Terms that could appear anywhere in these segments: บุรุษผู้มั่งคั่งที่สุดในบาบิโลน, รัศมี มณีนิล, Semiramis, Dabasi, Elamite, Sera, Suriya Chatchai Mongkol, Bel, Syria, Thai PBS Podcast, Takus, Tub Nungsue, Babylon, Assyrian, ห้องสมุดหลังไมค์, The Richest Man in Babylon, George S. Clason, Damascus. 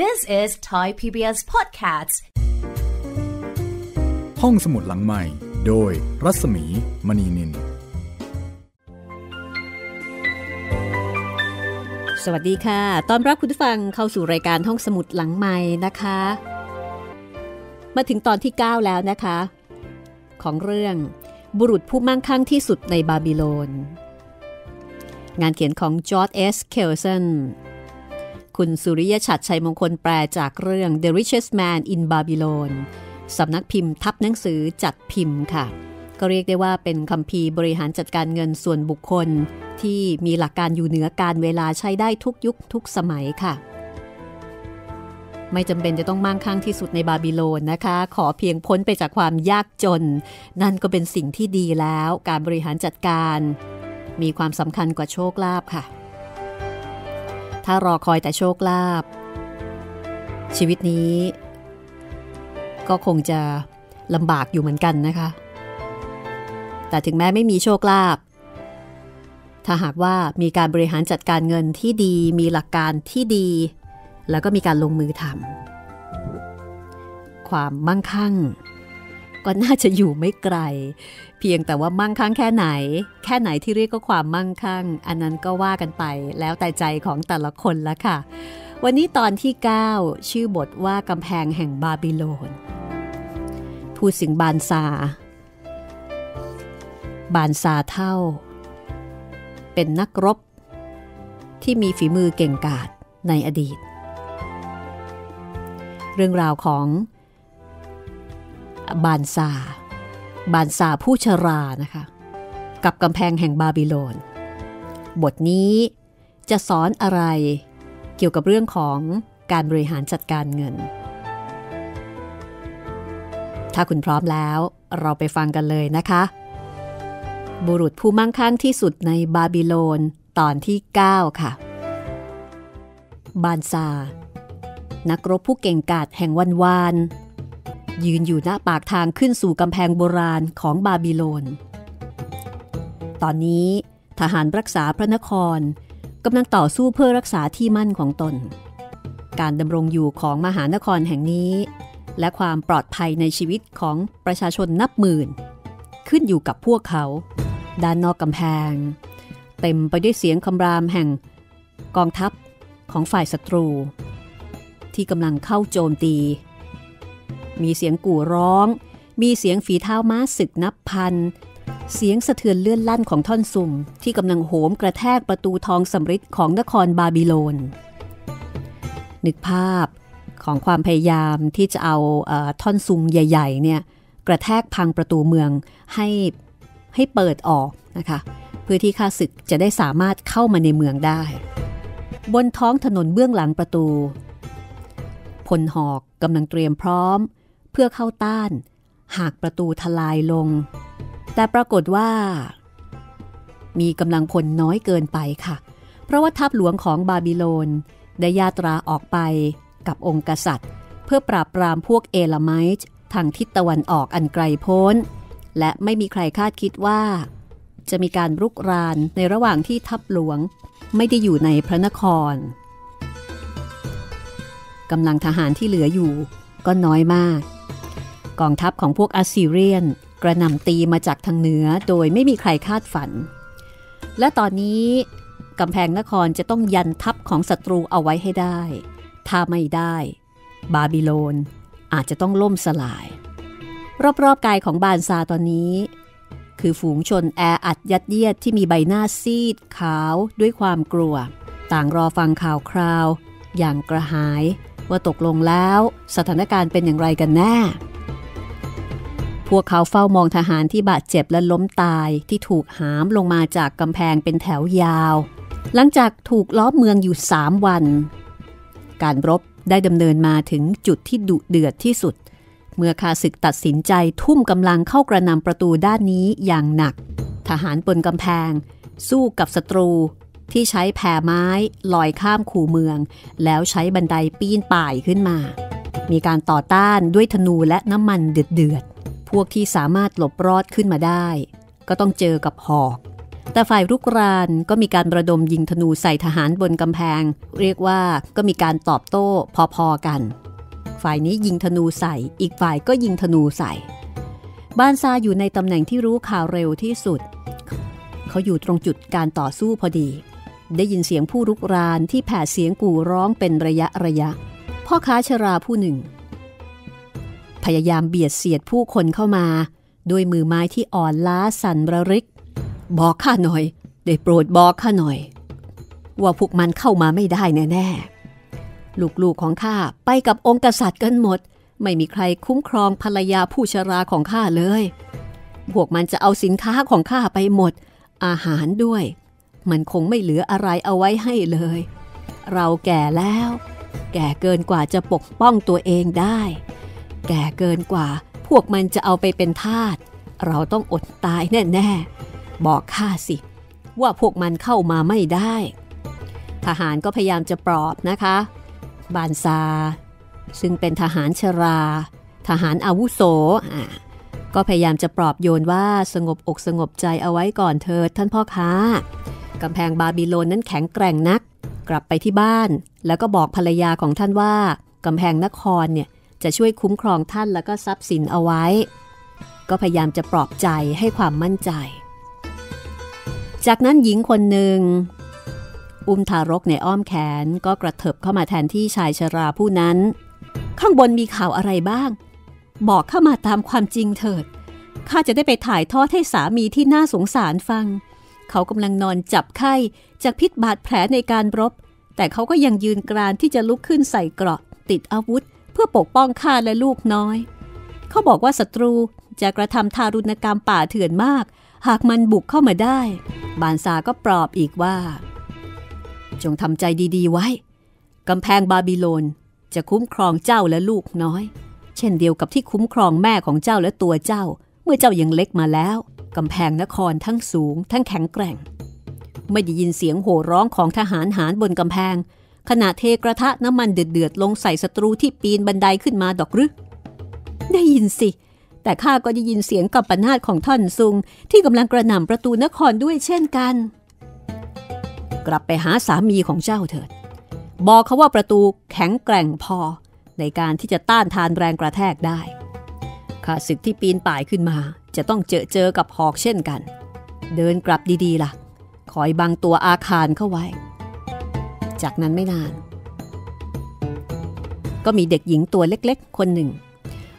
This is Thai PBS Podcast ห้องสมุดหลังใหม่โดยรัศมีมณีนินสวัสดีค่ะต้อนรับคุณผู้ฟังเข้าสู่รายการห้องสมุดหลังใหม่นะคะมาถึงตอนที่9แล้วนะคะของเรื่องบุรุษผู้มั่งคั่งที่สุดในบาบิโลนงานเขียนของจอร์จเอสเคลสันคุณสุริยชัดชัยมงคลแปลจากเรื่อง The Richest Man in Babylon สำนักพิมพ์ทับหนังสือจัดพิมพ์ค่ะก็เรียกได้ว่าเป็นคัมภีร์บริหารจัดการเงินส่วนบุคคลที่มีหลักการอยู่เหนือการเวลาใช้ได้ทุกยุคทุกสมัยค่ะไม่จำเป็นจะต้องมั่งคั่งที่สุดในบาบิโลนนะคะขอเพียงพ้นไปจากความยากจนนั่นก็เป็นสิ่งที่ดีแล้วการบริหารจัดการมีความสำคัญกว่าโชคลาภค่ะถ้ารอคอยแต่โชคลาภชีวิตนี้ก็คงจะลำบากอยู่เหมือนกันนะคะแต่ถึงแม้ไม่มีโชคลาภถ้าหากว่ามีการบริหารจัดการเงินที่ดีมีหลักการที่ดีแล้วก็มีการลงมือทำความมั่งคั่งก็น่าจะอยู่ไม่ไกลเพียงแต่ว่ามั่งคั่งแค่ไหนที่เรียกก็ความมั่งคั่งอันนั้นก็ว่ากันไปแล้วแต่ใจของแต่ละคนละค่ะวันนี้ตอนที่9ชื่อบทว่ากำแพงแห่งบาบิโลนพูดถึงบานซาเท่าเป็นนักรบที่มีฝีมือเก่งกาจในอดีตเรื่องราวของบานซาผู้ชรานะคะกับกำแพงแห่งบาบิโลนบทนี้จะสอนอะไรเกี่ยวกับเรื่องของการบริหารจัดการเงินถ้าคุณพร้อมแล้วเราไปฟังกันเลยนะคะบุรุษผู้มั่งคั่งที่สุดในบาบิโลนตอนที่9ค่ะบานซานักรบผู้เก่งกาจแห่งวันวานยืนอยู่หน้าปากทางขึ้นสู่กำแพงโบราณของบาบิโลนตอนนี้ทหารรักษาพระนครกำลังต่อสู้เพื่อรักษาที่มั่นของตนการดำรงอยู่ของมหานครแห่งนี้และความปลอดภัยในชีวิตของประชาชนนับหมื่นขึ้นอยู่กับพวกเขาด้านนอกกำแพงเต็มไปด้วยเสียงคำรามแห่งกองทัพของฝ่ายศัตรูที่กำลังเข้าโจมตีมีเสียงกู่ร้องมีเสียงฝีเท้าม้าศึกนับพันเสียงสะเทือนเลื่อนลั่นของท่อนซุ่มที่กำลังโหมกระแทกประตูทองสำริดของนครบาบิโลนนึกภาพของความพยายามที่จะเอาท่อนซุ่มใหญ่ๆเนี่ยกระแทกพังประตูเมืองให้เปิดออกนะคะเพื่อที่ข้าศึกจะได้สามารถเข้ามาในเมืองได้บนท้องถนนเบื้องหลังประตูพลหอกกำลังเตรียมพร้อมเพื่อเข้าต้านหากประตูทลายลงแต่ปรากฏว่ามีกำลังพลน้อยเกินไปค่ะเพราะว่าทัพหลวงของบาบิโลนได้ยาตราออกไปกับองค์กษัตริย์เพื่อปราบปรามพวกเอลาไมต์ทางทิศตะวันออกอันไกลโพ้นและไม่มีใครคาดคิดว่าจะมีการรุกรานในระหว่างที่ทัพหลวงไม่ได้อยู่ในพระนครกำลังทหารที่เหลืออยู่ก็น้อยมากกองทัพของพวกอัสซีเรียนกระหน่ำตีมาจากทางเหนือโดยไม่มีใครคาดฝันและตอนนี้กำแพงนครจะต้องยันทัพของศัตรูเอาไว้ให้ได้ถ้าไม่ได้บาบิโลนอาจจะต้องล่มสลายรอบๆกายของบานซาตอนนี้คือฝูงชนแออัดยัดเยียดที่มีใบหน้าซีดขาวด้วยความกลัวต่างรอฟังข่าวคราวอย่างกระหายว่าตกลงแล้วสถานการณ์เป็นอย่างไรกันแน่พวกเขาเฝ้ามองทหารที่บาดเจ็บและล้มตายที่ถูกหามลงมาจากกำแพงเป็นแถวยาวหลังจากถูกล้อมเมืองอยู่3วันการรบได้ดำเนินมาถึงจุดที่ดุเดือดที่สุดเมื่อข้าศึกตัดสินใจทุ่มกำลังเข้ากระหน่ำประตูด้านนี้อย่างหนักทหารบนกำแพงสู้กับศัตรูที่ใช้แผ่ไม้ลอยข้ามคูเมืองแล้วใช้บันไดปีนป่ายขึ้นมามีการต่อต้านด้วยธนูและน้ำมันเดือดพวกที่สามารถหลบรอดขึ้นมาได้ก็ต้องเจอกับหอก แต่ฝ่ายรุกรานก็มีการระดมยิงธนูใส่ทหารบนกำแพงเรียกว่าก็มีการตอบโต้พอๆกันฝ่ายนี้ยิงธนูใส่อีกฝ่ายก็ยิงธนูใส่บ้านซาอยู่ในตำแหน่งที่รู้ข่าวเร็วที่สุดเขาอยู่ตรงจุดการต่อสู้พอดีได้ยินเสียงผู้รุกรานที่แผดเสียงกู่ร้องเป็นระยะพ่อค้าชราผู้หนึ่งพยายามเบียดเสียดผู้คนเข้ามาด้วยมือไม้ที่อ่อนล้าสั่นระริกบอกข้าหน่อยได้โปรดบอกข้าหน่อยว่าพวกมันเข้ามาไม่ได้แน่ๆลูกๆของข้าไปกับองค์กษัตริย์กันหมดไม่มีใครคุ้มครองภรรยาผู้ชราของข้าเลยพวกมันจะเอาสินค้าของข้าไปหมดอาหารด้วยมันคงไม่เหลืออะไรเอาไว้ให้เลยเราแก่แล้วแก่เกินกว่าจะปกป้องตัวเองได้แก่เกินกว่าพวกมันจะเอาไปเป็นทาสเราต้องอดตายแน่ๆบอกข้าสิว่าพวกมันเข้ามาไม่ได้ทหารก็พยายามจะปลอบนะคะบานซาซึ่งเป็นทหารชราทหารอาวุโสก็พยายามจะปลอบโยนว่าสงบอกสงบใจเอาไว้ก่อนเถิดท่านพ่อค้ากำแพงบาบิโลนนั้นแข็งแกร่งนักกลับไปที่บ้านแล้วก็บอกภรรยาของท่านว่ากำแพงนครเนี่ยจะช่วยคุ้มครองท่านแล้วก็ทรัพย์สินเอาไว้ก็พยายามจะปลอบใจให้ความมั่นใจจากนั้นหญิงคนหนึ่งอุ้มทารกในอ้อมแขนก็กระเถิบเข้ามาแทนที่ชายชราผู้นั้นข้างบนมีข่าวอะไรบ้างบอกข้ามาตามความจริงเถิดข้าจะได้ไปถ่ายทอดให้สามีที่น่าสงสารฟังเขากำลังนอนจับไข้จากพิษบาดแผลในการรบแต่เขาก็ยังยืนกรานที่จะลุกขึ้นใส่เกราะติดอาวุธเพื่อปกป้องข้าและลูกน้อยเขาบอกว่าศัตรูจะกระทำทารุณกรรมป่าเถื่อนมากหากมันบุกเข้ามาได้บานซาก็ปลอบอีกว่าจงทำใจดีๆไว้กำแพงบาบิโลนจะคุ้มครองเจ้าและลูกน้อยเช่นเดียวกับที่คุ้มครองแม่ของเจ้าและตัวเจ้าเมื่อเจ้ายังเล็กมาแล้วกำแพงนครทั้งสูงทั้งแข็งแกร่งไม่ได้ยินเสียงโห่ร้องของทหารหาญบนกำแพงขณะเทกระทะน้ำมันเดือดๆลงใส่ศัตรูที่ปีนบันไดขึ้นมาดอกหรือได้ยินสิแต่ข้าก็ได้ยินเสียงกัมปนาตของท่อนซุงที่กำลังกระหน่ำประตูนครด้วยเช่นกันกลับไปหาสามีของเจ้าเถิดบอกเขาว่าประตูแข็งแกร่งพอในการที่จะต้านทานแรงกระแทกได้ข้าศึกที่ปีนป่ายขึ้นมาจะต้องเจอกับหอกเช่นกันเดินกลับดีๆล่ะคอยบังตัวอาคารเข้าไว้จากนั้นไม่นานก็มีเด็กหญิงตัวเล็กๆคนหนึ่ง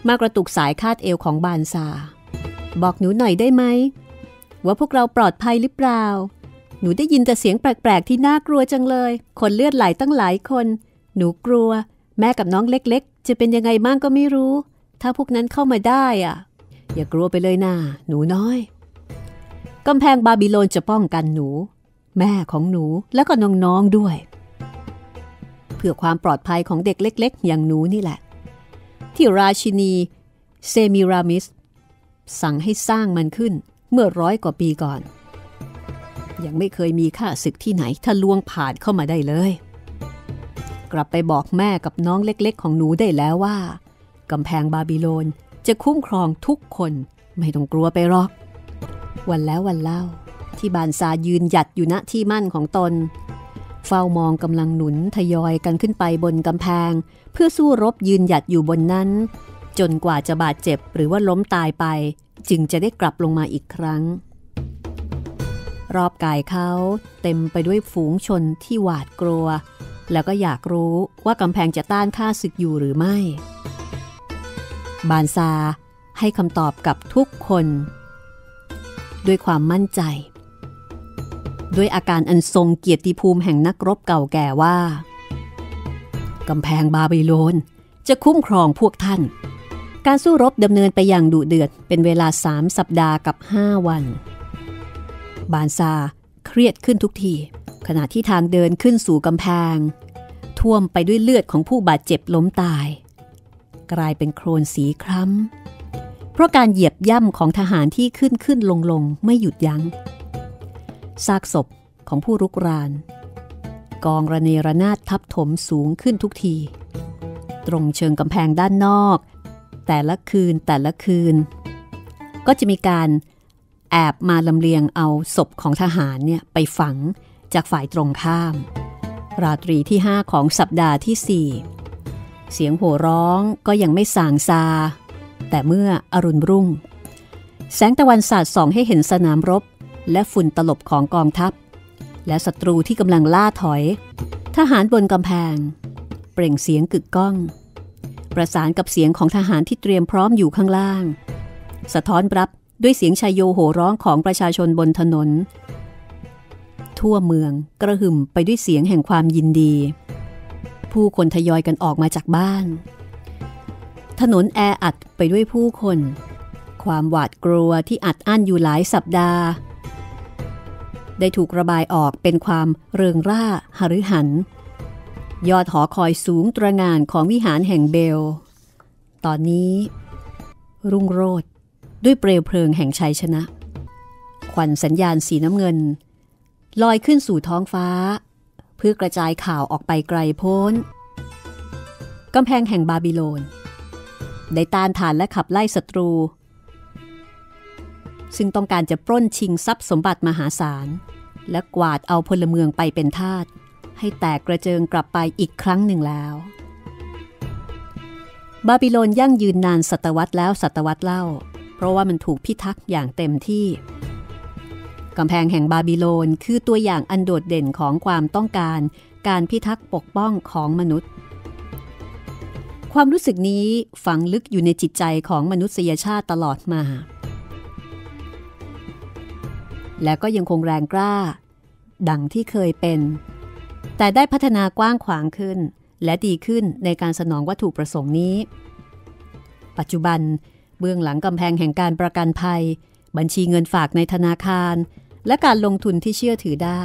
มากระตุกสายคาดเอวของบานซาบอกหนูหน่อยได้ไหมว่าพวกเราปลอดภัยหรือเปล่าหนูได้ยินแต่เสียงแปลกๆที่น่ากลัวจังเลยคนเลือดไหลตั้งหลายคนหนูกลัวแม่กับน้องเล็กๆจะเป็นยังไงบ้างก็ไม่รู้ถ้าพวกนั้นเข้ามาได้อ่ะอย่ากลัวไปเลยนะหนูน้อยกำแพงบาบิโลนจะป้องกันหนูแม่ของหนูและก็น้องๆด้วยเพื่อความปลอดภัยของเด็กเล็กๆอย่างหนูนี่แหละที่ราชินีเซมิรามิสสั่งให้สร้างมันขึ้นเมื่อ100 กว่าปีก่อนยังไม่เคยมีข้าศึกที่ไหนทะลวงผ่านเข้ามาได้เลยกลับไปบอกแม่กับน้องเล็กๆของหนูได้แล้วว่ากำแพงบาบิโลนจะคุ้มครองทุกคนไม่ต้องกลัวไปหรอกวันแล้ววันเล่าที่บานซายืนหยัดอยู่ณที่มั่นของตนเฝ้ามองกำลังหนุนทยอยกันขึ้นไปบนกำแพงเพื่อสู้รบยืนหยัดอยู่บนนั้นจนกว่าจะบาดเจ็บหรือว่าล้มตายไปจึงจะได้กลับลงมาอีกครั้งรอบกายเขาเต็มไปด้วยฝูงชนที่หวาดกลัวแล้วก็อยากรู้ว่ากำแพงจะต้านข้าศึกอยู่หรือไม่บานซาให้คำตอบกับทุกคนด้วยความมั่นใจด้วยอาการอันทรงเกียรติภูมิแห่งนักรบเก่าแก่ว่ากำแพงบาบิโลนจะคุ้มครองพวกท่านการสู้รบดำเนินไปอย่างดุเดือดเป็นเวลา3 สัปดาห์กับ5 วันบานซาเครียดขึ้นทุกทีขณะที่ทางเดินขึ้นสู่กำแพงท่วมไปด้วยเลือดของผู้บาดเจ็บล้มตายกลายเป็นโคลนสีคล้ำเพราะการเหยียบย่ำของทหารที่ขึ้นลงไม่หยุดยั้งซากศพของผู้รุกรานกองระเนระนาดทับถมสูงขึ้นทุกทีตรงเชิงกำแพงด้านนอกแต่ละคืนก็จะมีการ แอบมาลำเลียงเอาศพของทหารเนี่ยไปฝังจากฝ่ายตรงข้ามราตรีที่5ของสัปดาห์ที่4เสียงโห่ร้องก็ยังไม่ส่างซาแต่เมื่ออรุณรุ่งแสงตะวันสาดส่องให้เห็นสนามรบและฝุ่นตลบของกองทัพและศัตรูที่กำลังล่าถอยทหารบนกำแพงเปล่งเสียงกึกก้องประสานกับเสียงของทหารที่เตรียมพร้อมอยู่ข้างล่างสะท้อนรับด้วยเสียงชายโยโห่ร้องของประชาชนบนถนนทั่วเมืองกระหึ่มไปด้วยเสียงแห่งความยินดีผู้คนทยอยกันออกมาจากบ้านถนนแออัดไปด้วยผู้คนความหวาดกลัวที่อัดอั้นอยู่หลายสัปดาห์ได้ถูกระบายออกเป็นความเริงร่าหฤหันยอดหอคอยสูงตระหง่านของวิหารแห่งเบลตอนนี้รุ่งโรจน์ด้วยเปลวเพลิงแห่งชัยชนะควันสัญญาณสีน้ำเงินลอยขึ้นสู่ท้องฟ้าเพื่อกระจายข่าวออกไปไกลโพ้นกำแพงแห่งบาบิโลนได้ต้านทานและขับไล่ศัตรูซึ่งต้องการจะปล้นชิงทรัพย์สมบัติมหาศาลและกวาดเอาพลเมืองไปเป็นทาสให้แตกกระเจิงกลับไปอีกครั้งหนึ่งแล้วบาบิโลนยั่งยืนนานศตวรรษแล้วศตวรรษเล่าเพราะว่ามันถูกพิทักษ์อย่างเต็มที่กำแพงแห่งบาบิโลนคือตัวอย่างอันโดดเด่นของความต้องการการพิทักษ์ปกป้องของมนุษย์ความรู้สึกนี้ฝังลึกอยู่ในจิตใจของมนุษยชาติตลอดมาและก็ยังคงแรงกล้าดังที่เคยเป็นแต่ได้พัฒนากว้างขวางขึ้นและดีขึ้นในการสนองวัตถุประสงค์นี้ปัจจุบันเบื้องหลังกำแพงแห่งการประกันภัยบัญชีเงินฝากในธนาคารและการลงทุนที่เชื่อถือได้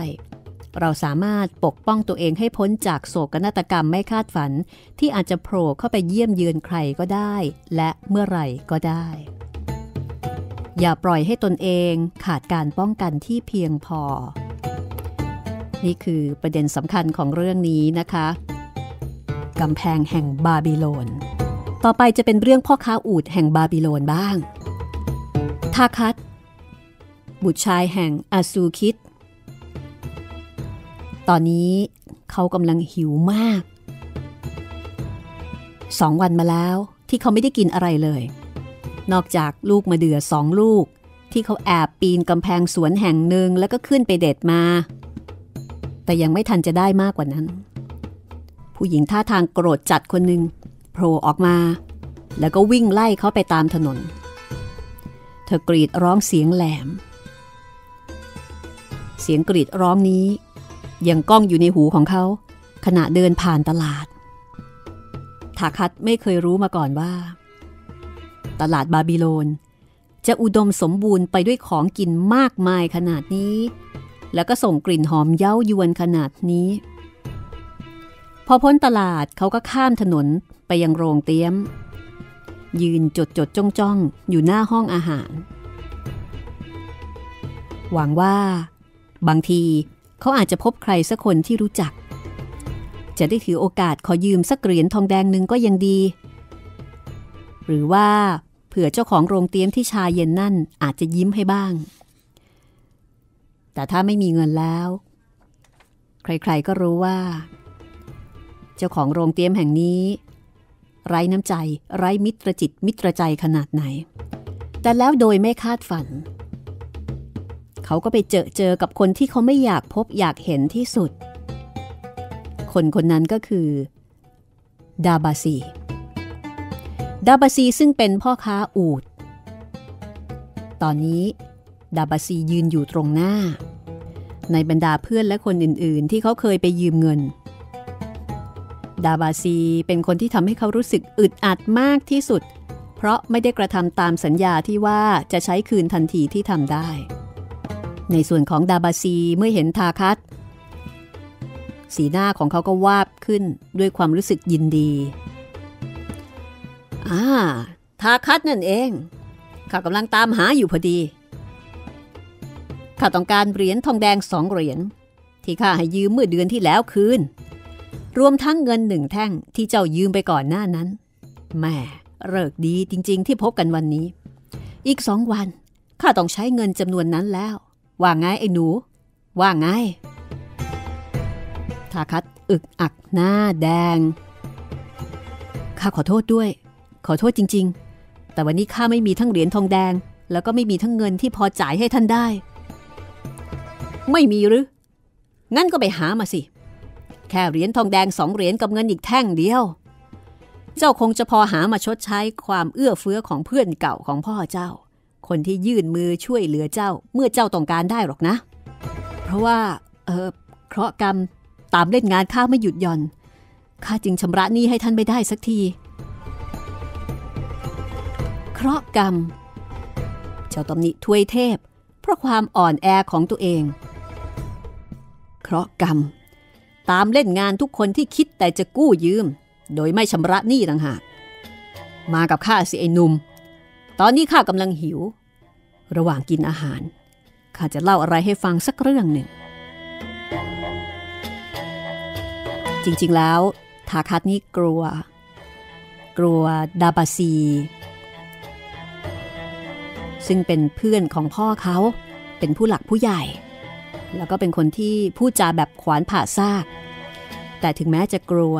เราสามารถปกป้องตัวเองให้พ้นจากโศกนาฏกรรมไม่คาดฝันที่อาจจะโผล่เข้าไปเยี่ยมเยือนใครก็ได้และเมื่อไหร่ก็ได้อย่าปล่อยให้ตนเองขาดการป้องกันที่เพียงพอนี่คือประเด็นสำคัญของเรื่องนี้นะคะกำแพงแห่งบาบิโลนต่อไปจะเป็นเรื่องพ่อค้าอูฐแห่งบาบิโลนบ้างทาคัสบุตรชายแห่งอาซูคิดตอนนี้เขากำลังหิวมาก2 วันมาแล้วที่เขาไม่ได้กินอะไรเลยนอกจากลูกมะเดื่อ2 ลูกที่เขาแอบปีนกำแพงสวนแห่งหนึ่งแล้วก็ขึ้นไปเด็ดมาแต่ยังไม่ทันจะได้มากกว่านั้นผู้หญิงท่าทางโกรธจัดคนหนึ่งโผล่ออกมาแล้วก็วิ่งไล่เขาไปตามถนนเธอกรีดร้องเสียงแหลมเสียงกรีดร้องนี้ยังก้องอยู่ในหูของเขาขณะเดินผ่านตลาดทาคัสไม่เคยรู้มาก่อนว่าตลาดบาบิโลนจะอุดมสมบูรณ์ไปด้วยของกินมากมายขนาดนี้แล้วก็ส่งกลิ่นหอมเย้ายวนขนาดนี้พอพ้นตลาดเขาก็ข้ามถนนไปยังโรงเตี้ยมยืนจดจ้องอยู่หน้าห้องอาหารหวังว่าบางทีเขาอาจจะพบใครสักคนที่รู้จักจะได้ถือโอกาสขอยืมสักเหรียญทองแดงนึงก็ยังดีหรือว่าเผื่อเจ้าของโรงเตี้ยมที่ชาเย็นนั่นอาจจะยิ้มให้บ้างแต่ถ้าไม่มีเงินแล้วใครๆก็รู้ว่าเจ้าของโรงเตี้ยมแห่งนี้ไร้น้ำใจไร้มิตรใจขนาดไหนแต่แล้วโดยไม่คาดฝันเขาก็ไปเจอกับคนที่เขาไม่อยากพบอยากเห็นที่สุดคนนั้นก็คือดาบาซีซึ่งเป็นพ่อค้าอูฐตอนนี้ดาบาซียืนอยู่ตรงหน้าในบรรดาเพื่อนและคนอื่นๆที่เขาเคยไปยืมเงินดาบาซีเป็นคนที่ทำให้เขารู้สึกอึดอัดมากที่สุดเพราะไม่ได้กระทำตามสัญญาที่ว่าจะใช้คืนทันทีที่ทำได้ในส่วนของดาบาซีเมื่อเห็นทาคัสสีหน้าของเขาก็วาบขึ้นด้วยความรู้สึกยินดีทาคัสนั่นเองข้ากำลังตามหาอยู่พอดีข้าต้องการเหรียญทองแดง2 เหรียญที่ข้าให้ยืมเมื่อเดือนที่แล้วคืนรวมทั้งเงิน1 แท่งที่เจ้ายืมไปก่อนหน้านั้นแม่ฤกษ์ดีจริงๆที่พบกันวันนี้อีก2 วัน ข้าต้องใช้เงินจำนวนนั้นแล้วว่าไงไอ้หนูว่าไงทาคัดอึกอักหน้าแดงข้าขอโทษด้วยขอโทษจริงๆแต่วันนี้ข้าไม่มีทั้งเหรียญทองแดงแล้วก็ไม่มีทั้งเงินที่พอจ่ายให้ท่านได้ไม่มีหรืองั้นก็ไปหามาสิแค่เหรียญทองแดง2เหรียญกับเงินอีกแท่งเดียวเจ้าคงจะพอหามาชดใช้ความเอื้อเฟื้อของเพื่อนเก่าของพ่อเจ้าคนที่ยื่นมือช่วยเหลือเจ้าเมื่อเจ้าต้องการได้หรอกนะเพราะว่าเคราะห์กรรมตามเล่นงานข้าไม่หยุดหย่อนข้าจึงชำระหนี้ให้ท่านไม่ได้สักทีเคราะห์กรรมเจ้าตำหนิทวยเทพเพราะความอ่อนแอของตัวเองเคราะห์กรรมตามเล่นงานทุกคนที่คิดแต่จะกู้ยืมโดยไม่ชำระหนี้ต่างหากมากับข้าสิไอ้หนุ่มตอนนี้ข้ากำลังหิวระหว่างกินอาหารข้าจะเล่าอะไรให้ฟังสักเรื่องหนึ่งจริงๆแล้วทาคัดนี่กลัวดาบาซีซึ่งเป็นเพื่อนของพ่อเขาเป็นผู้หลักผู้ใหญ่แล้วก็เป็นคนที่พูดจาแบบขวานผ่าซากแต่ถึงแม้จะกลัว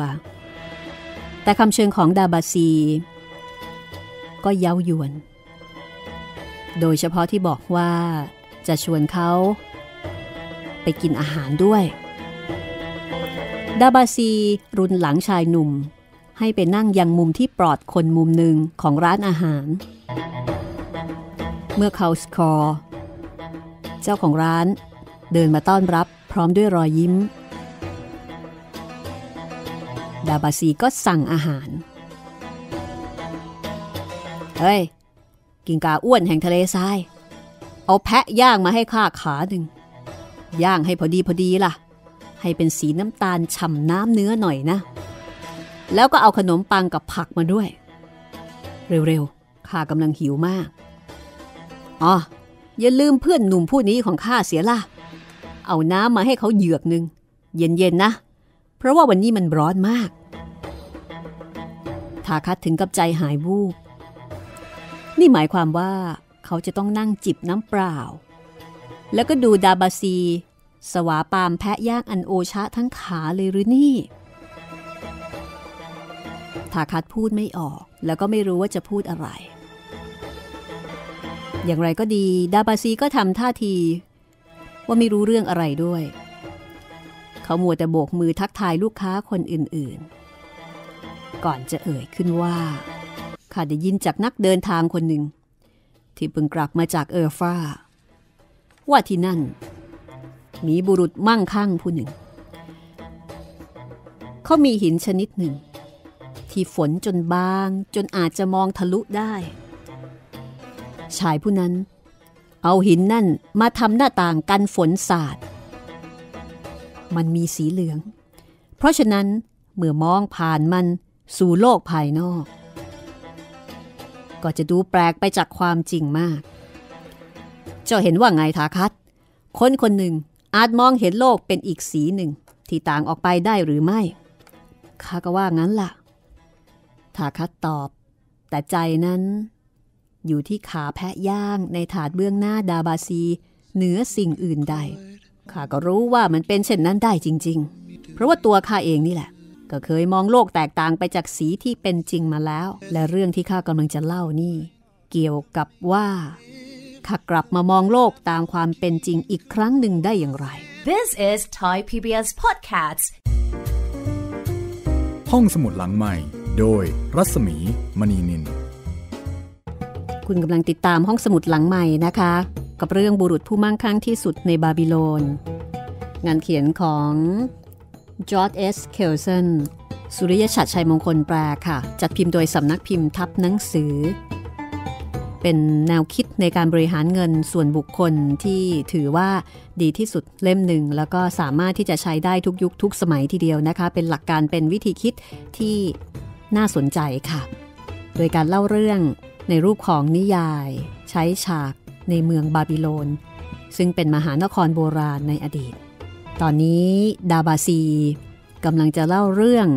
แต่คำเชิญของดาบาซีก็เย้ายวนโดยเฉพาะที่บอกว่าจะชวนเขาไปกินอาหารด้วยดาบาซีรุนหลังชายหนุ่มให้ไปนั่งยังมุมที่ปลอดคนมุมหนึ่งของร้านอาหารเมื่อเขาสคอร์เจ้าของร้านเดินมาต้อนรับพร้อมด้วยรอยยิ้มดาบาซีก็สั่งอาหารเฮ้ยกินกาอ้วนแห่งทะเลทรายเอาแพะย่างมาให้ข้าขาหนึ่งย่างให้พอดีล่ะให้เป็นสีน้ำตาลฉ่ำน้ำเนื้อหน่อยนะแล้วก็เอาขนมปังกับผักมาด้วยเร็วๆข้ากำลังหิวมากอ๋ออย่าลืมเพื่อนหนุ่มผู้นี้ของข้าเสียล่ะเอาน้ำมาให้เขาเหยือกนึงเย็นๆนะเพราะว่าวันนี้มันร้อนมากทาคัดถึงกับใจหายวูบนี่หมายความว่าเขาจะต้องนั่งจิบน้ำเปล่าแล้วก็ดูดาบาซีสวาปามแพะย่างอันโอชะทั้งขาเลยหรือนี่ทาคัดพูดไม่ออกแล้วก็ไม่รู้ว่าจะพูดอะไรอย่างไรก็ดีดาบาซีก็ทำท่าทีว่าไม่รู้เรื่องอะไรด้วยเขามัวแต่โบกมือทักทายลูกค้าคนอื่นๆก่อนจะเอ่ยขึ้นว่าข้าได้ยินจากนักเดินทางคนหนึ่งที่เพิ่งกลับมาจากเออฟ้าว่าที่นั่นมีบุรุษมั่งคั่งผู้หนึ่งเขามีหินชนิดหนึ่งที่ฝนจนบางจนอาจจะมองทะลุได้ชายผู้นั้นเอาหินนั่นมาทำหน้าต่างกันฝนสาดมันมีสีเหลืองเพราะฉะนั้นเมื่อมองผ่านมันสู่โลกภายนอกก็จะดูแปลกไปจากความจริงมากเจ้าเห็นว่าไงทาคัดคนคนหนึ่งอาจมองเห็นโลกเป็นอีกสีหนึ่งที่ต่างออกไปได้หรือไม่ข้าก็ว่างั้นล่ะทาคัดตอบแต่ใจนั้นอยู่ที่ขาแพะย่างในถาดเบื้องหน้าดาบาซีเหนือสิ่งอื่นใดข้าก็รู้ว่ามันเป็นเช่นนั้นได้จริงๆเพราะว่าตัวข้าเองนี่แหละก็เคยมองโลกแตกต่างไปจากสีที่เป็นจริงมาแล้วและเรื่องที่ข้ากำลังจะเล่านี่เกี่ยวกับว่าข้ากลับมามองโลกตามความเป็นจริงอีกครั้งหนึ่งได้อย่างไร This is Thai PBS Podcast ห้องสมุดหลังใหม่โดยรัศมีมณีนินคุณกำลังติดตามห้องสมุดหลังใหม่นะคะกับเรื่องบุรุษผู้มั่งคั่งที่สุดในบาบิโลนงานเขียนของจอร์จเอสเคลสันสุริยชัดชัยมงคลแปลค่ะจัดพิมพ์โดยสำนักพิมพ์ทับหนังสือเป็นแนวคิดในการบริหารเงินส่วนบุคคลที่ถือว่าดีที่สุดเล่มหนึ่งแล้วก็สามารถที่จะใช้ได้ทุกยุคทุกสมัยทีเดียวนะคะเป็นหลักการเป็นวิธีคิดที่น่าสนใจค่ะโดยการเล่าเรื่องในรูปของนิยายใช้ฉากในเมืองบาบิโลนซึ่งเป็นมหานครโบราณในอดีตตอนนี้ดาบาซีกำลังจะเล่าเรื่อง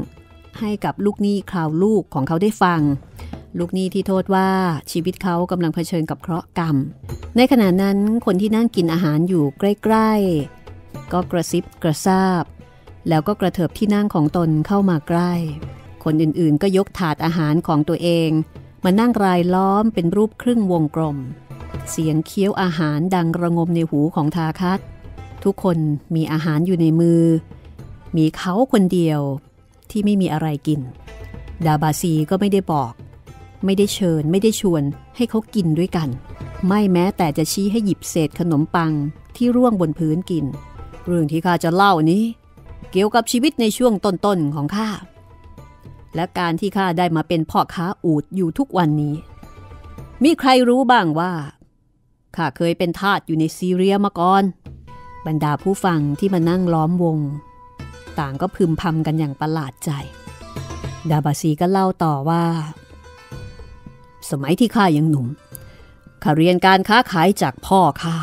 ให้กับลูกหนี้คราวลูกของเขาได้ฟัง ลูกหนี้ที่โทษว่าชีวิตเขากำลังเผชิญกับเคราะห์กรรมในขณะนั้นคนที่นั่งกินอาหารอยู่ใกล้ๆก็กระซิบกระซาบแล้วก็กระเถิบที่นั่งของตนเข้ามาใกล้คนอื่นๆก็ยกถาดอาหารของตัวเองมานั่งรายล้อมเป็นรูปครึ่งวงกลมเสียงเคี้ยวอาหารดังระงมในหูของทาคัสทุกคนมีอาหารอยู่ในมือมีเขาคนเดียวที่ไม่มีอะไรกินดาบาซีก็ไม่ได้บอกไม่ได้เชิญไม่ได้ชวนให้เขากินด้วยกันไม่แม้แต่จะชี้ให้หยิบเศษขนมปังที่ร่วงบนพื้นกินเรื่องที่ข้าจะเล่านี้เกี่ยวกับชีวิตในช่วงต้นๆของข้าและการที่ข้าได้มาเป็นพ่อค้าอูฐอยู่ทุกวันนี้มีใครรู้บ้างว่าข้าเคยเป็นทาสอยู่ในซีเรียมาก่อนบรรดาผู้ฟังที่มานั่งล้อมวงต่างก็พึมพำกันอย่างประหลาดใจดาบาซีก็เล่าต่อว่าสมัยที่ข้ายังหนุ่มข้าเรียนการค้าขายจากพ่อข้า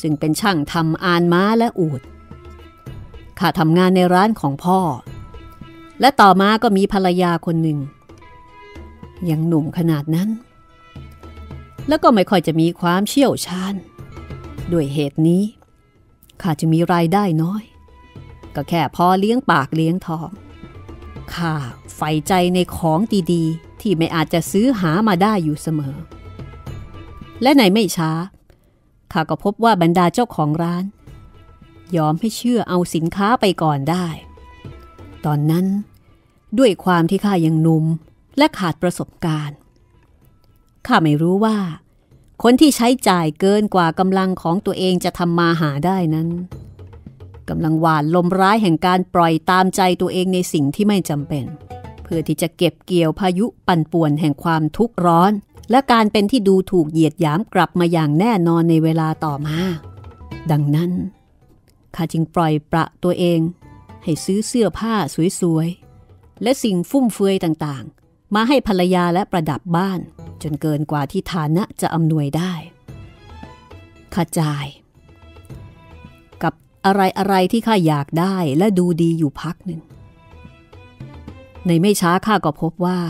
ซึ่งเป็นช่างทำอานม้าและอูฐข้าทำงานในร้านของพ่อและต่อมาก็มีภรรยาคนหนึ่งยังหนุ่มขนาดนั้นแล้วก็ไม่ค่อยจะมีความเชี่ยวชาญด้วยเหตุนี้ข้าจะมีรายได้น้อยก็แค่พอเลี้ยงปากเลี้ยงท้องข้าใฝ่ใจในของดีๆที่ไม่อาจจะซื้อหามาได้อยู่เสมอและในไม่ช้าข้าก็พบว่าบรรดาเจ้าของร้านยอมให้เชื่อเอาสินค้าไปก่อนได้ตอนนั้นด้วยความที่ข้ายังหนุ่มและขาดประสบการณ์ข้าไม่รู้ว่าคนที่ใช้จ่ายเกินกว่ากำลังของตัวเองจะทำมาหาได้นั้นกำลังหวานลมร้ายแห่งการปล่อยตามใจตัวเองในสิ่งที่ไม่จำเป็นเพื่อที่จะเก็บเกี่ยวพายุปั่นป่วนแห่งความทุกข์ร้อนและการเป็นที่ดูถูกเหยียดหยามกลับมาอย่างแน่นอนในเวลาต่อมาดังนั้นข้าจึงปล่อยประตัวเองให้ซื้อเสื้อผ้าสวยๆและสิ่งฟุ่มเฟือยต่างๆมาให้ภรรยาและประดับบ้านจนเกินกว่าที่ฐานะจะอำนวยได้ข้าจ่ายกับอะไรๆที่ข้าอยากได้และดูดีอยู่พักหนึ่งในไม่ช้าข้าก็พบว่า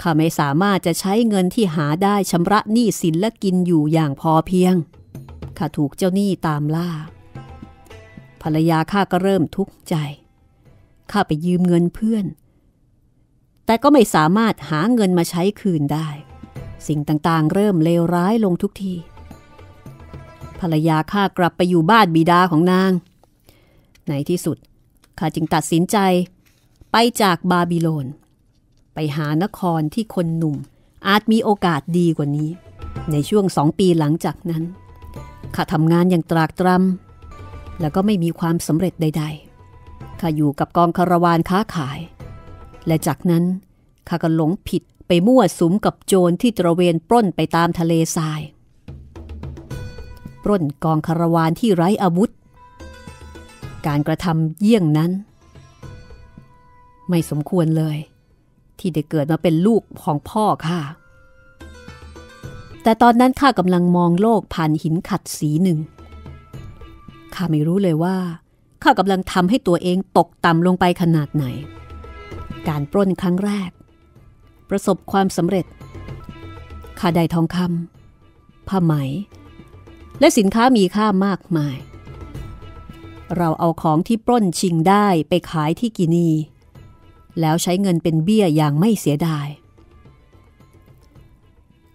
ข้าไม่สามารถจะใช้เงินที่หาได้ชำระหนี้สินและกินอยู่อย่างพอเพียงข้าถูกเจ้าหนี้ตามล่าภรรยาข้าก็เริ่มทุกข์ใจข้าไปยืมเงินเพื่อนแต่ก็ไม่สามารถหาเงินมาใช้คืนได้สิ่งต่างๆเริ่มเลวร้ายลงทุกทีภรรยาข้ากลับไปอยู่บ้านบิดาของนางในที่สุดข้าจึงตัดสินใจไปจากบาบิโลนไปหานครที่คนหนุ่มอาจมีโอกาสดีกว่านี้ในช่วง2 ปีหลังจากนั้นข้าทำงานอย่างตรากตรำแล้วก็ไม่มีความสำเร็จใดๆข้าอยู่กับกองคาราวานค้าขายและจากนั้นข้าก็หลงผิดไปมั่วสุมกับโจรที่ตระเวนปล้นไปตามทะเลทรายปล้นกองคาราวานที่ไร้อาวุธการกระทำเยี่ยงนั้นไม่สมควรเลยที่ได้เกิดมาเป็นลูกของพ่อข้าแต่ตอนนั้นข้ากำลังมองโลกผ่านหินขัดสีหนึ่งข้าไม่รู้เลยว่าข้ากำลังทำให้ตัวเองตกต่ำลงไปขนาดไหนการปล้นครั้งแรกประสบความสำเร็จข้าได้ทองคำผ้าไหมและสินค้ามีค่ามากมายเราเอาของที่ปล้นชิงได้ไปขายที่กินีแล้วใช้เงินเป็นเบี้ยอย่างไม่เสียดาย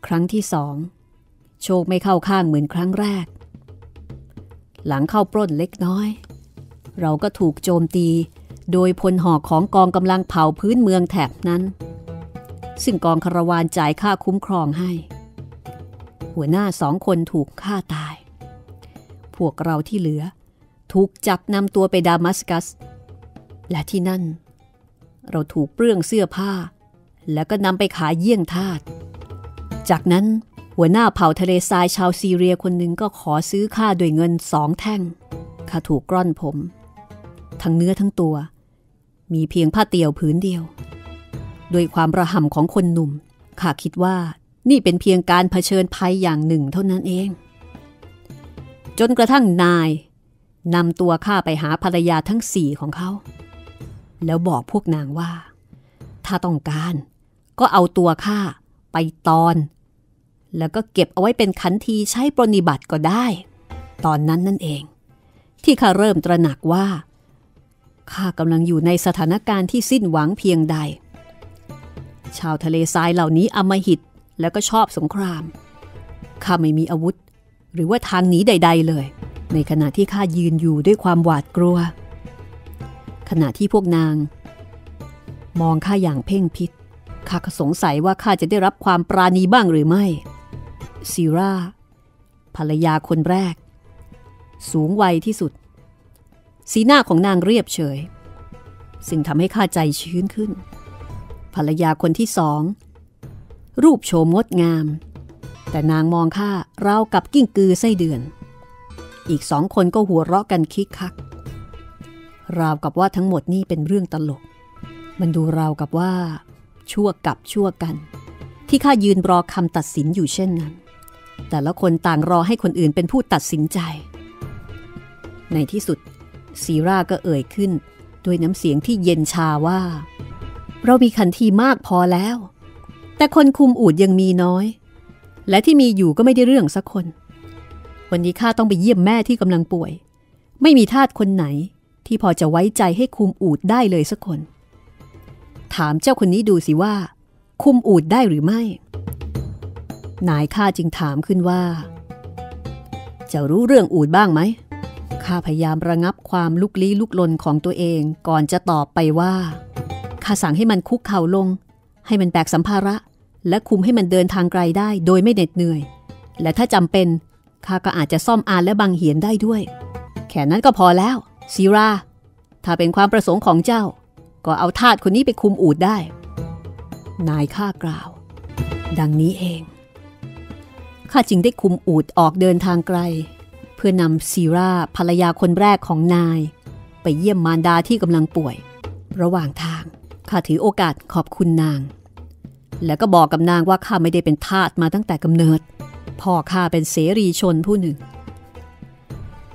ครั้งที่2โชคไม่เข้าข้างเหมือนครั้งแรกหลังเข้าปล้นเล็กน้อยเราก็ถูกโจมตีโดยพลหอกของกองกำลังเผ่าพื้นเมืองแถบนั้นซึ่งกองคาราวานจ่ายค่าคุ้มครองให้หัวหน้า2 คนถูกฆ่าตายพวกเราที่เหลือถูกจับนำตัวไปดามัสกัสและที่นั่นเราถูกเปลื้องเสื้อผ้าแล้วก็นำไปขายเยี่ยงทาสจากนั้นหัวหน้าเผ่าทะเลทรายชาวซีเรียคนหนึ่งก็ขอซื้อข้าด้วยเงิน2 แท่งข้าถูกกร่อนผมทั้งเนื้อทั้งตัวมีเพียงผ้าเตี่ยวผืนเดียวด้วยความระห่ำของคนหนุ่มข้าคิดว่านี่เป็นเพียงการเผชิญภัยอย่างหนึ่งเท่านั้นเองจนกระทั่งนายนำตัวข้าไปหาภรรยาทั้ง4ของเขาแล้วบอกพวกนางว่าถ้าต้องการ ก็เอาตัวข้าไปตอนแล้วก็เก็บเอาไว้เป็นขันทีใช้ปรนิบัติก็ได้ตอนนั้นนั่นเองที่ข้าเริ่มตระหนักว่าข้ากำลังอยู่ในสถานการณ์ที่สิ้นหวังเพียงใดชาวทะเลทรายเหล่านี้อำมหิตแล้วก็ชอบสงครามข้าไม่มีอาวุธหรือว่าทางหนีใดๆเลยในขณะที่ข้ายืนอยู่ด้วยความหวาดกลัวขณะที่พวกนางมองข้าอย่างเพ่งพิษข้าก็สงสัยว่าข้าจะได้รับความปราณีบ้างหรือไม่ซีราภรรยาคนแรกสูงวัยที่สุดสีหน้าของนางเรียบเฉยซึ่งทำให้ข้าใจชื้นขึ้นภรรยาคนที่สองรูปโฉมงดงามแต่นางมองข้าราวกับกิ้งกือไส้เดือนอีกสองคนก็หัวเราะกันคิกคักราวกับว่าทั้งหมดนี่เป็นเรื่องตลกมันดูราวกับว่าชั่วกับชั่วกันที่ข้ายืนรอคำตัดสินอยู่เช่นนั้นแต่ละคนต่างรอให้คนอื่นเป็นผู้ตัดสินใจในที่สุดซีราก็เอ่ยขึ้นด้วยน้ำเสียงที่เย็นชาว่าเรามีขันทีมากพอแล้วแต่คนคุมอูฐยังมีน้อยและที่มีอยู่ก็ไม่ได้เรื่องสักคนวันนี้ข้าต้องไปเยี่ยมแม่ที่กำลังป่วยไม่มีทาสคนไหนที่พอจะไว้ใจให้คุมอูฐได้เลยสักคนถามเจ้าคนนี้ดูสิว่าคุมอูฐได้หรือไม่นายข้าจึงถามขึ้นว่าจะรู้เรื่องอูฐบ้างไหมข้าพยายามระงับความลุกลี้ลุกลนของตัวเองก่อนจะตอบไปว่าข้าสั่งให้มันคุกเข่าลงให้มันแบกสัมภาระและคุมให้มันเดินทางไกลได้โดยไม่เหน็ดเหนื่อยและถ้าจำเป็นข้าก็อาจจะซ่อมอานและบังเหียนได้ด้วยแค่นั้นก็พอแล้วซีราถ้าเป็นความประสงค์ของเจ้าก็เอาทาสคนนี้ไปคุมอูฐได้นายข้ากล่าวดังนี้เองข้าจึงได้คุมอูฐออกเดินทางไกลเพื่อนำซีราภรรยาคนแรกของนายไปเยี่ยมมารดาที่กำลังป่วยระหว่างทางข้าถือโอกาสขอบคุณนางแล้วก็บอกกับนางว่าข้าไม่ได้เป็นทาสมาตั้งแต่กำเนิดพ่อข้าเป็นเสรีชนผู้หนึ่ง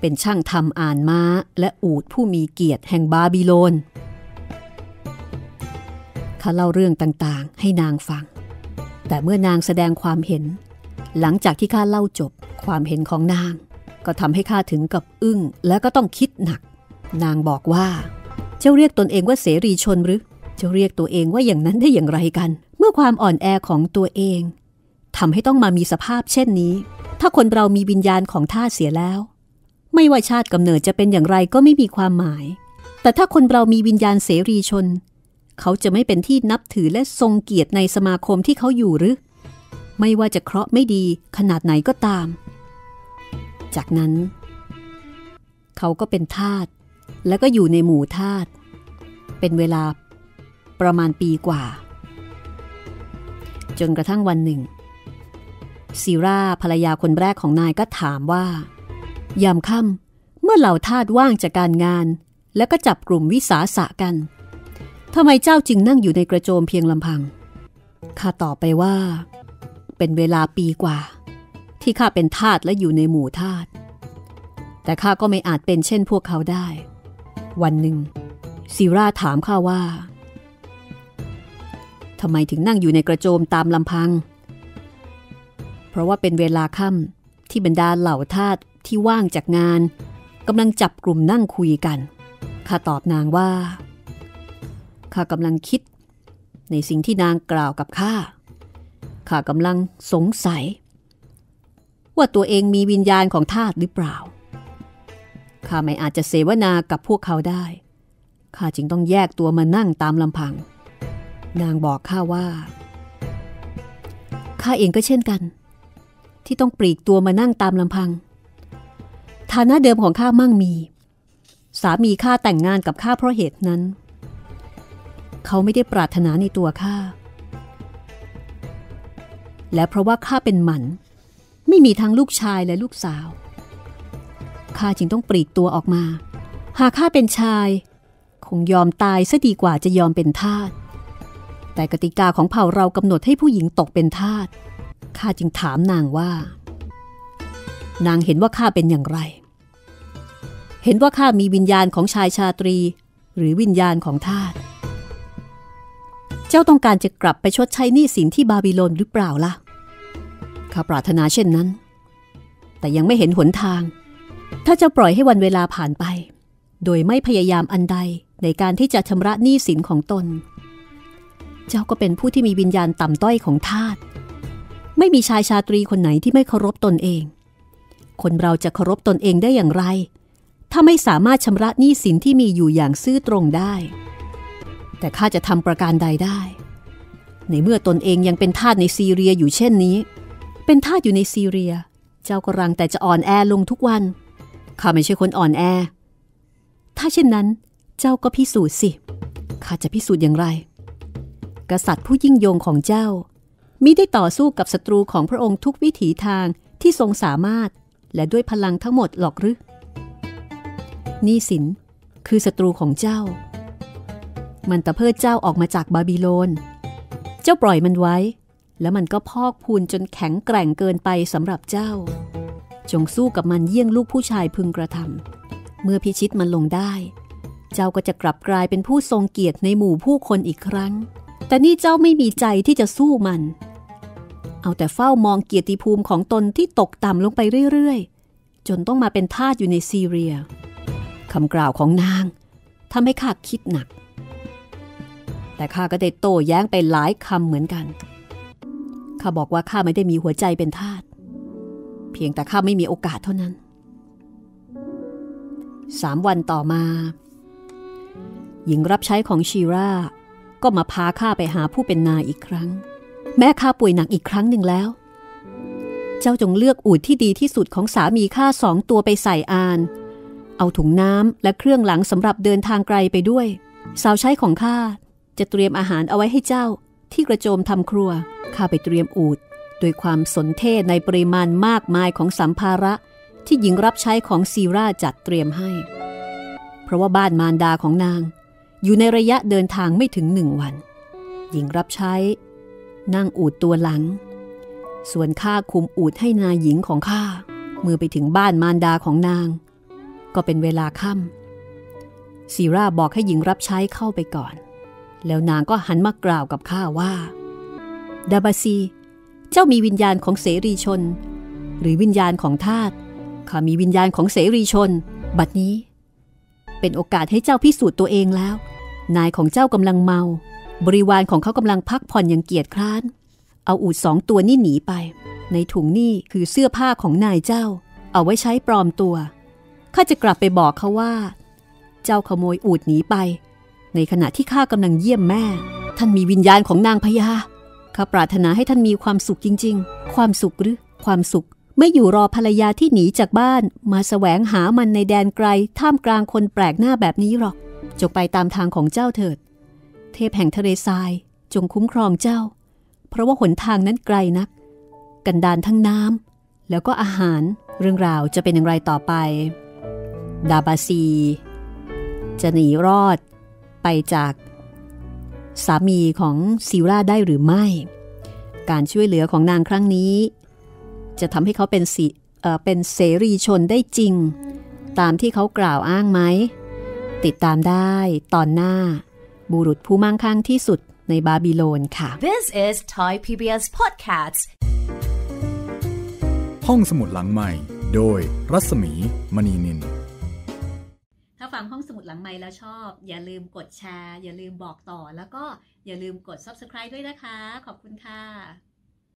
เป็นช่างทำอ่านม้าและอูฐผู้มีเกียรติแห่งบาบิโลนข้าเล่าเรื่องต่างๆให้นางฟังแต่เมื่อนางแสดงความเห็นหลังจากที่ข้าเล่าจบความเห็นของนางก็ทำให้ข้าถึงกับอึ้งและก็ต้องคิดหนักนางบอกว่าเจ้าเรียกตนเองว่าเสรีชนหรือเจ้าเรียกตัวเองว่าอย่างนั้นได้อย่างไรกันเมื่อความอ่อนแอของตัวเองทำให้ต้องมามีสภาพเช่นนี้ถ้าคนเรามีวิญญาณของทาสเสียแล้วไม่ว่าชาติกำเนิดจะเป็นอย่างไรก็ไม่มีความหมายแต่ถ้าคนเรามีวิญญาณเสรีชนเขาจะไม่เป็นที่นับถือและทรงเกียรติในสมาคมที่เขาอยู่หรือไม่ว่าจะเคราะห์ไม่ดีขนาดไหนก็ตามจากนั้นเขาก็เป็นทาสและก็อยู่ในหมู่ทาสเป็นเวลาประมาณปีกว่าจนกระทั่งวันหนึ่งซีราภรรยาคนแรกของนายก็ถามว่ายามค่ำเมื่อเหล่าทาสว่างจากการงานแล้วก็จับกลุ่มวิสาสะกันทำไมเจ้าจึงนั่งอยู่ในกระโจมเพียงลำพังข้าตอบไปว่าเป็นเวลาปีกว่าที่ข้าเป็นทาสและอยู่ในหมู่ทาสแต่ข้าก็ไม่อาจเป็นเช่นพวกเขาได้วันหนึ่งซีราถามข้าว่าทำไมถึงนั่งอยู่ในกระโจมตามลำพังเพราะว่าเป็นเวลาค่ำที่บรรดาเหล่าทาสที่ว่างจากงานกำลังจับกลุ่มนั่งคุยกันข้าตอบนางว่าข้ากำลังคิดในสิ่งที่นางกล่าวกับข้าข้ากำลังสงสัยว่าตัวเองมีวิญญาณของทาสหรือเปล่าข้าไม่อาจจะเสวนากับพวกเขาได้ข้าจึงต้องแยกตัวมานั่งตามลำพังนางบอกข้าว่าข้าเองก็เช่นกันที่ต้องปลีกตัวมานั่งตามลำพังฐานะเดิมของข้ามั่งมีสามีข้าแต่งงานกับข้าเพราะเหตุนั้นเขาไม่ได้ปรารถนาในตัวข้าและเพราะว่าข้าเป็นหมันไม่มีทั้งลูกชายและลูกสาวข้าจึงต้องปลีกตัวออกมาหากข้าเป็นชายคงยอมตายซะดีกว่าจะยอมเป็นทาสแต่กติกาของเผ่าเรากำหนดให้ผู้หญิงตกเป็นทาสข้าจึงถามนางว่านางเห็นว่าข้าเป็นอย่างไรเห็นว่าข้ามีวิญญาณของชายชาตรีหรือวิญญาณของทาส เจ้าต้องการจะกลับไปชดใช้หนี้สินที่บาบิโลนหรือเปล่าล่ะข้าปรารถนาเช่นนั้นแต่ยังไม่เห็นหนทางถ้าเจ้าปล่อยให้วันเวลาผ่านไปโดยไม่พยายามอันใดในการที่จะชำระหนี้สินของตนเจ้าก็เป็นผู้ที่มีวิญญาณต่ำต้อยของทาสไม่มีชายชาตรีคนไหนที่ไม่เคารพตนเองคนเราจะเคารพตนเองได้อย่างไรถ้าไม่สามารถชำระหนี้สินที่มีอยู่อย่างซื่อตรงได้แต่ข้าจะทำประการใดได้ในเมื่อตนเองยังเป็นทาสในซีเรียอยู่เช่นนี้เป็นทาสอยู่ในซีเรียเจ้าก็รังแต่จะอ่อนแอลงทุกวันข้าไม่ใช่คนอ่อนแอถ้าเช่นนั้นเจ้าก็พิสูจน์สิข้าจะพิสูจน์อย่างไรกษัตริย์ผู้ยิ่งยงของเจ้ามิได้ต่อสู้กับศัตรูของพระองค์ทุกวิถีทางที่ทรงสามารถและด้วยพลังทั้งหมดหรอกหรือหนี้สินคือศัตรูของเจ้ามันตะเพิดเจ้าออกมาจากบาบิโลนเจ้าปล่อยมันไว้แล้วมันก็พอกพูนจนแข็งแกร่งเกินไปสำหรับเจ้าจงสู้กับมันเยี่ยงลูกผู้ชายพึงกระทำเมื่อพิชิตมันลงได้เจ้าก็จะกลับกลายเป็นผู้ทรงเกียรติในหมู่ผู้คนอีกครั้งแต่นี่เจ้าไม่มีใจที่จะสู้มันเอาแต่เฝ้ามองเกียรติภูมิของตนที่ตกต่ำลงไปเรื่อยๆจนต้องมาเป็นทาสอยู่ในซีเรียคำกล่าวของนางทำให้ข้าคิดหนักแต่ข้าก็ได้โต้แย้งไปหลายคำเหมือนกันข้าบอกว่าข้าไม่ได้มีหัวใจเป็นทาสเพียงแต่ข้าไม่มีโอกาสเท่านั้น3 วันต่อมาหญิงรับใช้ของชีราก็มาพาข้าไปหาผู้เป็นนายอีกครั้งแม่ข้าป่วยหนักอีกครั้งหนึ่งแล้วเจ้าจงเลือกอูฐที่ดีที่สุดของสามีข้า2 ตัวไปใส่อานเอาถุงน้ำและเครื่องหลังสำหรับเดินทางไกลไปด้วยสาวใช้ของข้าจะเตรียมอาหารเอาไว้ให้เจ้าที่กระโจมทำครัวข้าไปเตรียมอูฐโดยความสนเทศในปริมาณมากมายของสัมภาระที่หญิงรับใช้ของซีราจัดเตรียมให้เพราะว่าบ้านมารดาของนางอยู่ในระยะเดินทางไม่ถึง1 วันหญิงรับใช้นั่งอูฐตัวหลังส่วนข้าคุมอูฐให้นายหญิงของข้าเมื่อไปถึงบ้านมารดาของนางก็เป็นเวลาค่ำซีราบอกให้หญิงรับใช้เข้าไปก่อนแล้วนางก็หันมากล่าวกับข้าว่าดาบาซีเจ้ามีวิญญาณของเสรีชนหรือวิญญาณของทาสข้ามีวิญญาณของเสรีชนบัดนี้เป็นโอกาสให้เจ้าพิสูจน์ตัวเองแล้วนายของเจ้ากำลังเมาบริวารของเขากำลังพักผ่อนอย่างเกียจคร้านเอาอูฐ2 ตัวนี่หนีไปในถุงนี่คือเสื้อผ้าของนายเจ้าเอาไว้ใช้ปลอมตัวข้าจะกลับไปบอกเขาว่าเจ้าขโมยอูฐหนีไปในขณะที่ข้ากำลังเยี่ยมแม่ท่านมีวิญญาณของนางพญาข้าปรารถนาให้ท่านมีความสุขจริงๆความสุขหรือความสุขไม่อยู่รอภรรยาที่หนีจากบ้านมาแสวงหามันในแดนไกลท่ามกลางคนแปลกหน้าแบบนี้หรอกจงไปตามทางของเจ้าเถิดเทพแห่งทะเลทรายจงคุ้มครองเจ้าเพราะว่าหนทางนั้นไกลนักกันดานทั้งน้ำแล้วก็อาหารเรื่องราวจะเป็นอย่างไรต่อไปดาบาซีจะหนีรอดไปจากสามีของซีราได้หรือไม่การช่วยเหลือของนางครั้งนี้จะทำให้เขาเป็นเสรีชนได้จริงตามที่เขากล่าวอ้างไหมติดตามได้ตอนหน้าบุรุษผู้มั่งคั่งที่สุดในบาบิโลนค่ะ This is Thai PBS Podcast ห้องสมุดหลังไมค์โดยรัศมีมณีนินถ้าฟังห้องสมุดหลังไมค์แล้วชอบอย่าลืมกดแชร์อย่าลืมบอกต่อแล้วก็อย่าลืมกด Subscribe ด้วยนะคะขอบคุณค่ะ